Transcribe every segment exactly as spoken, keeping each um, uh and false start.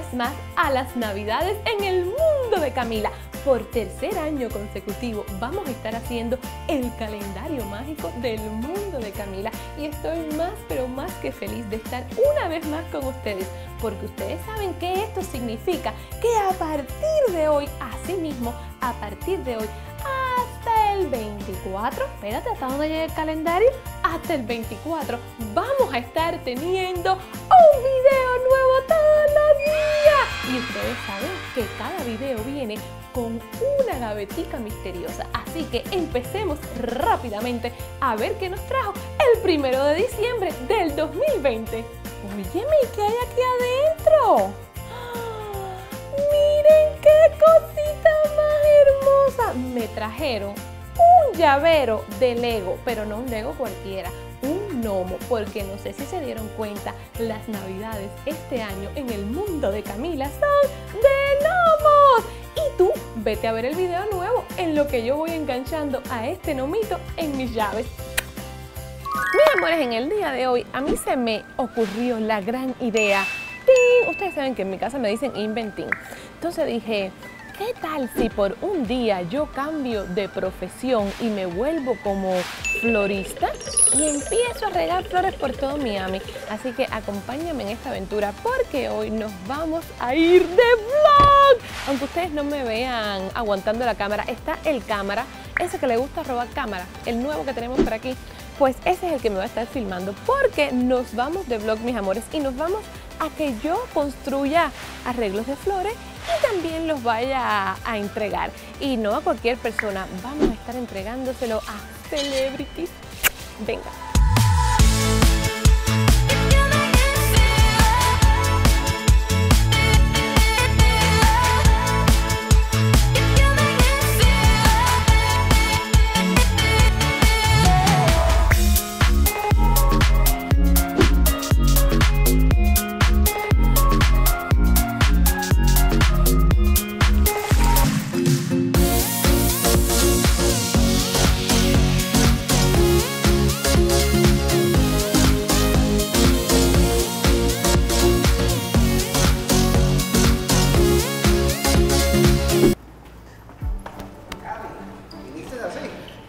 vez más a las Navidades en El Mundo de Camila. Por tercer año consecutivo vamos a estar haciendo el calendario mágico del Mundo de Camila y estoy más pero más que feliz de estar una vez más con ustedes, porque ustedes saben que esto significa que a partir de hoy, así mismo, a partir de hoy, hasta el veinticuatro, espérate, ¿hasta dónde llega el calendario? Hasta el veinticuatro vamos a estar teniendo un video nuevo todos los días. Y ustedes saben que cada video viene con una gavetica misteriosa. Así que empecemos rápidamente a ver qué nos trajo el primero de diciembre del dos mil veinte. Óyeme, ¿qué hay aquí adentro? ¡Ah! ¡Miren qué cosita más hermosa! Me trajeron un llavero de Lego, pero no un Lego cualquiera, un gnomo, porque no sé si se dieron cuenta, las Navidades este año en El Mundo de Camila son de gnomos. Y tú, vete a ver el video nuevo en lo que yo voy enganchando a este gnomito en mis llaves. Mis amores, en el día de hoy a mí se me ocurrió la gran idea. ¡Ting! Ustedes saben que en mi casa me dicen inventín. Entonces dije, ¿qué tal si por un día yo cambio de profesión y me vuelvo como florista y empiezo a regar flores por todo Miami? Así que acompáñame en esta aventura porque hoy nos vamos a ir de vlog. Aunque ustedes no me vean aguantando la cámara, está el cámara, ese que le gusta robar cámara, el nuevo que tenemos por aquí. Pues ese es el que me va a estar filmando porque nos vamos de vlog, mis amores, y nos vamos a que yo construya arreglos de flores y también los vaya a, a entregar. Y no a cualquier persona, vamos a estar entregándoselo a celebrities. Venga.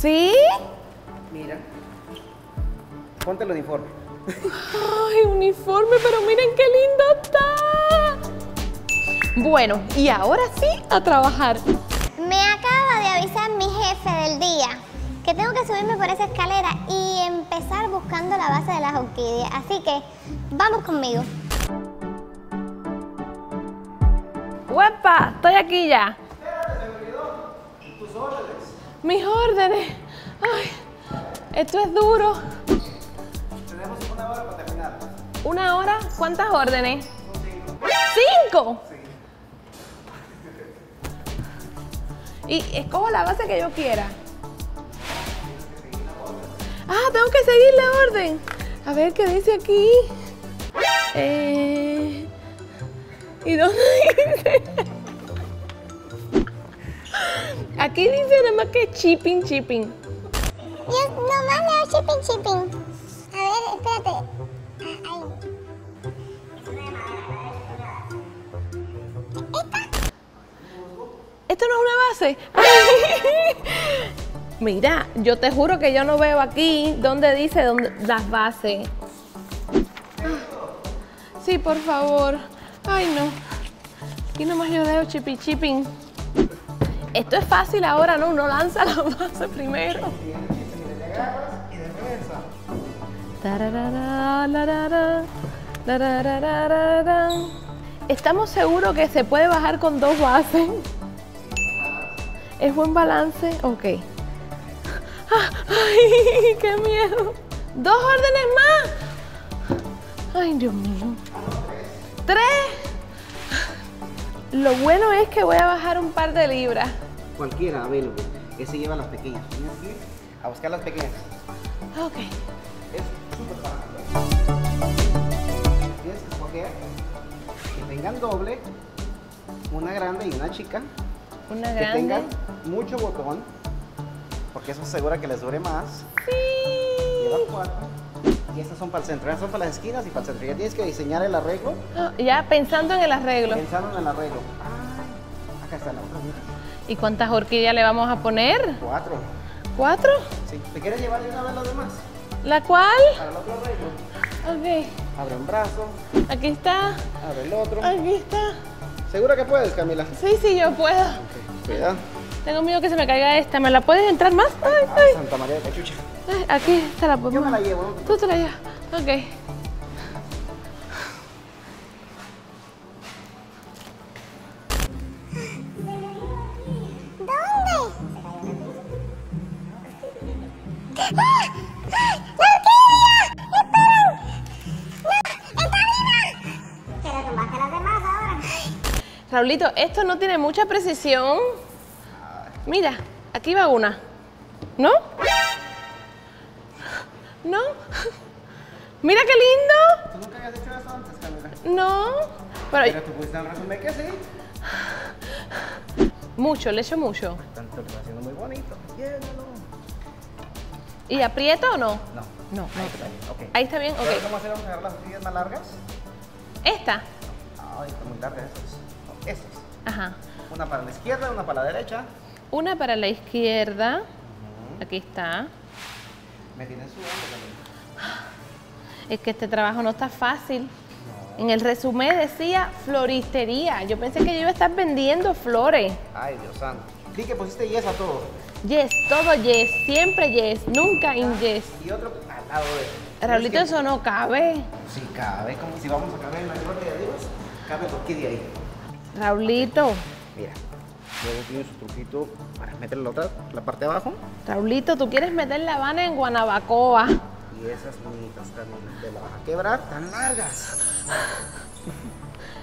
¿Sí? Mira, ponte el uniforme. ¡Ay, uniforme! Pero miren qué lindo está. Bueno, y ahora sí, a trabajar. Me acaba de avisar mi jefe del día que tengo que subirme por esa escalera y empezar buscando la base de las orquídeas. Así que, vamos conmigo. ¡Huepa! Estoy aquí ya. Espérate, servidor. Tus órdenes. Mis órdenes. Ay, esto es duro. Tenemos una hora para terminar. ¿Una hora? ¿Cuántas órdenes? Cinco. ¿Cinco? Sí. Y escojo la base que yo quiera. Ah, tengo que seguir la orden. A ver qué dice aquí. Eh, ¿Y dónde dice? Aquí dice nada más que chipping, chipping. Yo nomás leo chipping, chipping. A ver, espérate. Ah, ahí. ¿Esta? ¿Esto no es una base? Ay. Mira, yo te juro que yo no veo aquí dónde dice dónde, las bases. Sí, por favor. Ay, no. Aquí nomás yo leo chipping, chipping. Esto es fácil ahora, ¿no? Uno lanza la base primero. Estamos seguros que se puede bajar con dos bases. ¿Es buen balance? Ok. ¡Ay, qué miedo! ¿Dos órdenes más? ¡Ay, Dios mío! ¡Tres! Lo bueno es que voy a bajar un par de libras. Cualquiera, velo, ese lleva las pequeñas. Tienes que ir a buscar las pequeñas. Ok. Es súper fácil. Tienes que escoger que tengan doble, una grande y una chica. Una grande. Que tengan mucho botón, porque eso asegura que les dure más. Sí. Llevan cuatro. Y estas son para el centro, estas son para las esquinas y para el centro. Ya tienes que diseñar el arreglo. Ya pensando en el arreglo. Pensando en el arreglo. Ah, acá está la otra. ¿Y cuántas orquídeas le vamos a poner? Cuatro. ¿Cuatro? Sí. ¿Te quieres llevar de una vez las demás? ¿La cual? Para el otro arreglo. Ok. Abre un brazo. Aquí está. Abre el otro. Aquí está. ¿Segura que puedes, Camila? Sí, sí, yo puedo. Okay. Cuidado. Tengo miedo que se me caiga esta. ¿Me la puedes entrar más? Ay, ay, ay. Santa María de Cachucha. Ay, aquí está la puedo. Yo me la llevo. ¿No? Tú te la llevas. Ok. Raulito, esto no tiene mucha precisión. Mira, aquí va una. ¿No? ¿No? ¡Mira qué lindo! ¿Tú nunca habías hecho eso antes, Camila? No. Pero, Pero tú pudiste dar un resumen que sí. Mucho, le echo mucho. Bastante, lo está haciendo muy bonito. Llévalo. ¿Y aprieto o no? No. No. Ahí está bien, ok. Ahí está bien, ok. ¿Cómo hacer? ¿Vamos a agarrar las rodillas más largas? ¿Esta? Ay, está muy larga esas. Estas. Ajá. Una para la izquierda, una para la derecha. Una para la izquierda. Uh-huh. Aquí está. Me tienes sudando también. Es que este trabajo no está fácil. No. En el resumen decía floristería. Yo pensé que yo iba a estar vendiendo flores. Ay, Dios santo. Di que pusiste yes a todo. Yes, todo yes. Siempre yes. Nunca in yes. Y otro al lado de eso. Raulito, eso no cabe. Sí cabe. Como si vamos a caber en la corte de Dios. Cabe por aquí de ahí. Raulito. Mira, luego tiene su truquito para meter la otra, la parte de abajo. Raulito, tú quieres meter La Habana en Guanabacoa. Y esas manitas también te las vas a quebrar, tan largas.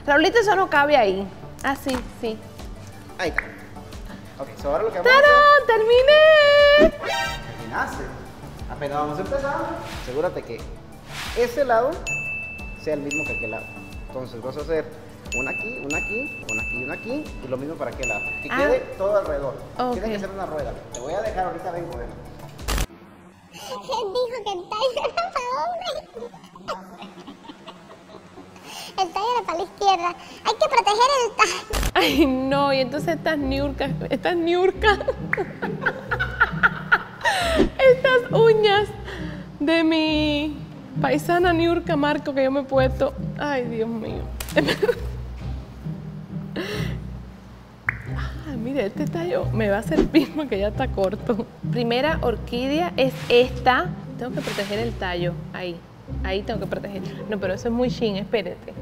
Raulito, eso no cabe ahí. Ah, sí, sí. Ahí está. Ok, so ahora lo que vamos a hacer... ¡Terminé! Terminaste. Apenas vamos a empezar. Asegúrate que ese lado sea el mismo que aquel lado. Entonces vas a hacer... Una aquí, una aquí, una aquí, una aquí, y lo mismo para aquel lado. Que ah. quede todo alrededor. Okay. Tiene que ser una rueda. Te voy a dejar ahorita, vengo, ven. ¿Quién dijo que el tallo era para hombre? El tallo era para la izquierda. Hay que proteger el tallo. Ay, no, y entonces estas niurcas, estas niurcas. Estas uñas de mi paisana niurca Marco que yo me he puesto. Ay, Dios mío. Ah, mire, este tallo me va a servir porque ya está corto. Primera orquídea es esta. Tengo que proteger el tallo, ahí. Ahí tengo que proteger. No, pero eso es muy chin, espérate.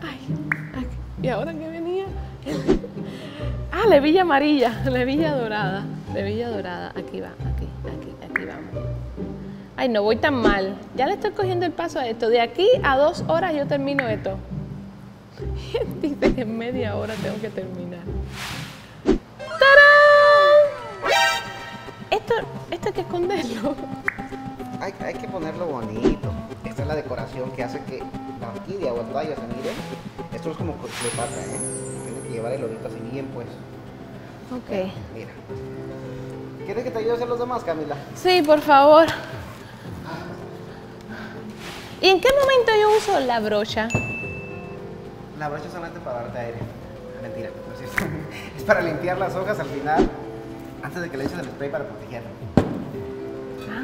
Ay, ay, ¿y ahora qué venía? Ah, la hebilla amarilla, la hebilla dorada. La hebilla dorada, aquí va, aquí, aquí, aquí vamos. Ay, no voy tan mal. Ya le estoy cogiendo el paso a esto. De aquí a dos horas yo termino esto. Dice que en media hora tengo que terminar. ¡Tarán! Esto, esto hay que esconderlo. Hay, hay que ponerlo bonito. Esta es la decoración que hace que la orquídea o el tallo se mire. Esto es como Cleopatra, ¿eh? Tienes que llevar el orito así bien, pues. Ok. Eh, mira. ¿Quieres que te ayude a hacer los demás, Camila? Sí, por favor. ¿Y en qué momento yo uso la brocha? La brocha solamente para darte aire. Mentira, no es cierto. Es para limpiar las hojas al final, antes de que le eches el spray para protegerlo.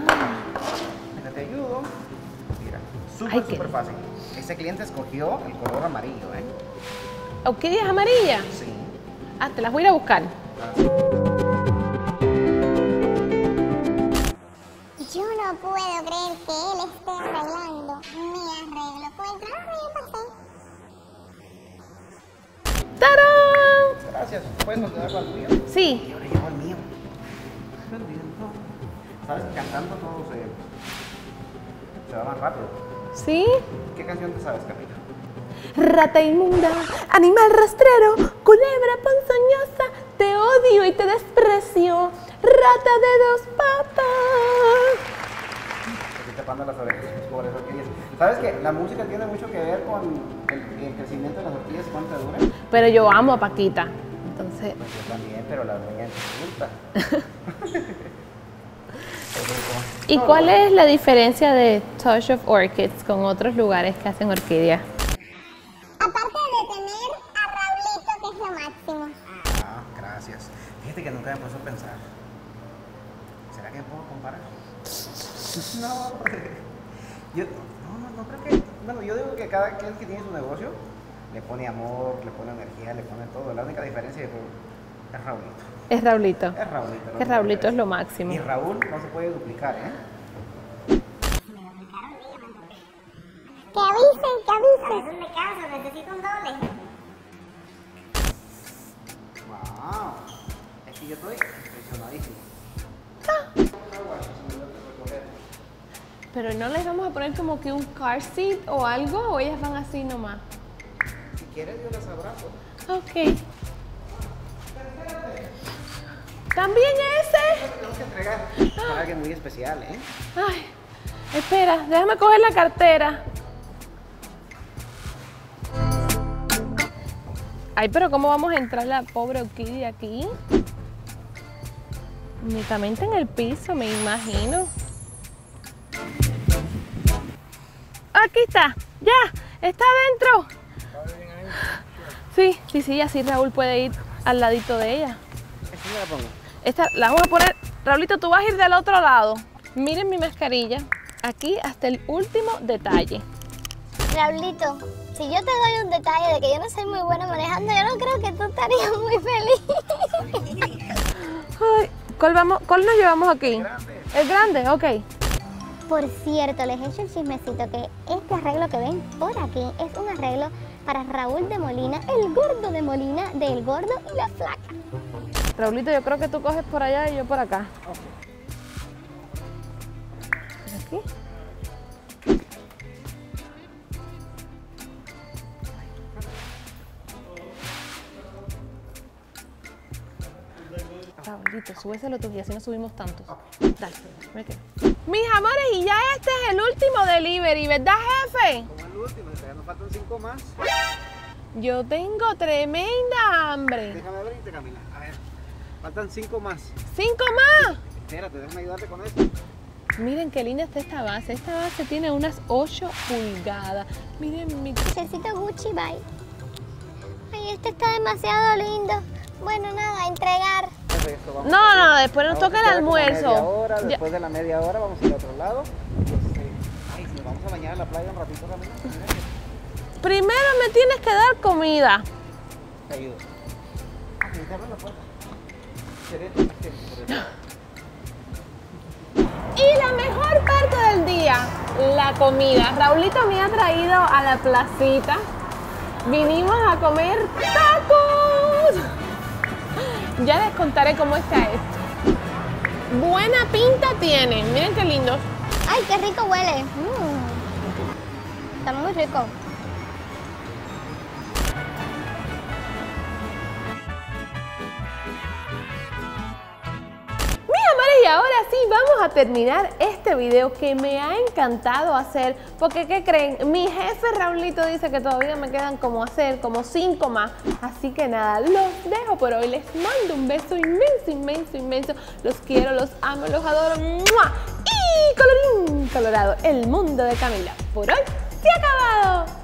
Ah. Mira, te ayudo. Mira, súper, súper que... fácil. Este cliente escogió el color amarillo, ¿eh? ¿Orquídeas amarillas? Sí. Ah, te las voy a ir a buscar. Ah. Yo no puedo creer que él esté arreglando mi arreglo con el trabajo y el pastel. ¡Tarán! Gracias. ¿Puedes continuar con el tuyo? Sí. Y ahora llevo el mío. ¿Sabes? Cantando todo se, se va más rápido. ¿Sí? ¿Qué canción te sabes, Camila? Rata inmunda, animal rastrero, culebra ponzoñosa, te odio y te desprecio, rata de dos patas. Estoy tapando las orejas, por eso que dices. ¿Sabes qué? La música tiene mucho que ver con el, el crecimiento de las orquídeas, cuánto dura. Pero yo amo a Paquita, entonces... Pues yo también, pero la doña me gusta. ¿Y cuál es la diferencia de Touch of Orchids con otros lugares que hacen orquídeas? Aparte de tener a Raulito, que es lo máximo. Ah, gracias. Fíjate que nunca me puso a pensar. ¿Será que puedo comparar? No, yo no, no creo que... Bueno, yo digo que cada quien que tiene su negocio le pone amor, le pone energía, le pone todo. La única diferencia es que es Raulito. Es Raulito. Es Raulito. Que Raulito es lo máximo. Y Raúl no se puede duplicar, ¿eh? Que avisen, que avisen. A veces me canso, necesito un doble. Wow. Es que yo estoy impresionadísimo. Pero no les vamos a poner como que un car seat o algo, o ellas van así nomás. Si quieres yo las abrazo. Ok. ¿También ese? Lo tenemos que entregar para ah. alguien muy especial, ¿eh? Ay, espera, déjame coger la cartera. Ay, pero ¿cómo vamos a entrar la pobre orquídea aquí? Únicamente en el piso, me imagino. Aquí está, ya, está adentro. ¿Está bien ahí? Sí, sí, sí, así Raúl puede ir al ladito de ella. ¿Esta me la pongo? Esta la vamos a poner, Raulito, tú vas a ir del otro lado. Miren mi mascarilla, aquí hasta el último detalle. Raulito, si yo te doy un detalle de que yo no soy muy buena manejando, yo no creo que tú estarías muy feliz. Ay, ¿cuál, vamos, ¿cuál nos llevamos aquí? El grande. El grande, ok. Por cierto, les he hecho el chismecito que este arreglo que ven por aquí es un arreglo para Raúl de Molina, el Gordo de Molina, del Gordo y la Flaca. Raulito, yo creo que tú coges por allá y yo por acá. Okay. Aquí. Raulito, súbeselo tú y así no subimos tantos. Okay. Dale, me quedo. Mis amores, y ya este es el último delivery, ¿verdad, jefe? Como el último, ya nos faltan cinco más. Yo tengo tremenda hambre. Déjame abrirte, Camila. A ver. Faltan cinco más. ¿Cinco más? Espérate, déjame ayudarte con esto. Miren qué linda está esta base. Esta base tiene unas ocho pulgadas. Miren mi... Necesito Gucci, bye. Ay, esto está demasiado lindo. Bueno, nada, entregar. Vamos no, a no, después nos toca el almuerzo. Hora, después ya. De la media hora vamos a ir a otro lado. Entonces, ay, si nos vamos a bañar en la playa un ratito, Camila. Primero me tienes que dar comida. Te ayudo. Abre la puerta. Y la mejor parte del día, la comida. Raulito me ha traído a la placita. Vinimos a comer tacos. Ya les contaré cómo está esto. Buena pinta tienen. Miren qué lindos. Ay, qué rico huele. Mm. Está muy rico. Y ahora sí vamos a terminar este video que me ha encantado hacer, porque ¿qué creen? Mi jefe Raulito dice que todavía me quedan como hacer, como cinco más, así que nada, los dejo por hoy, les mando un beso inmenso, inmenso, inmenso, los quiero, los amo, los adoro, ¡mua! Y colorín colorado, el mundo de Camila por hoy se ha acabado.